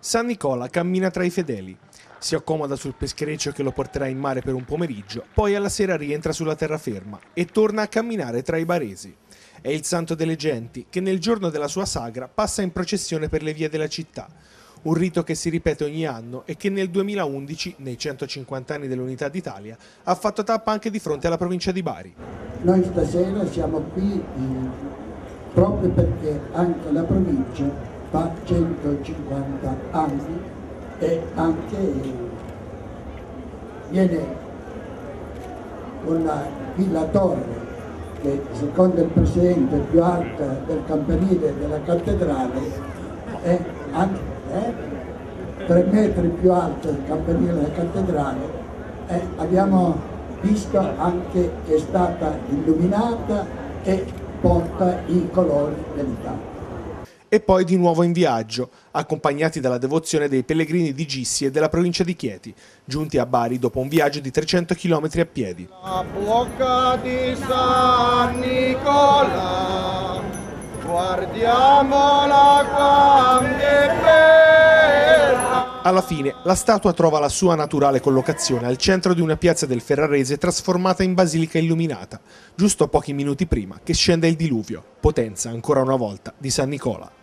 San Nicola cammina tra i fedeli. Si accomoda sul peschereccio che lo porterà in mare per un pomeriggio, poi alla sera rientra sulla terraferma e torna a camminare tra i baresi. È il santo delle genti che nel giorno della sua sagra passa in processione per le vie della città, un rito che si ripete ogni anno e che nel 2011, nei 150 anni dell'Unità d'Italia, ha fatto tappa anche di fronte alla provincia di Bari. Noi stasera siamo qui proprio perché anche la provincia fa 150 anni e anche viene una villa torre che secondo il presidente è più alta del campanile della cattedrale, è anche 3 metri più alta del campanile della cattedrale. Abbiamo visto anche che è stata illuminata e porta i colori dell'Italia. E poi di nuovo in viaggio, accompagnati dalla devozione dei pellegrini di Gissi e della provincia di Chieti, giunti a Bari dopo un viaggio di 300 km a piedi. La bocca di San Nicola, guardiamola quando è bella. Alla fine la statua trova la sua naturale collocazione al centro di una piazza del Ferrarese trasformata in basilica illuminata, giusto pochi minuti prima che scenda il diluvio, potenza ancora una volta di San Nicola.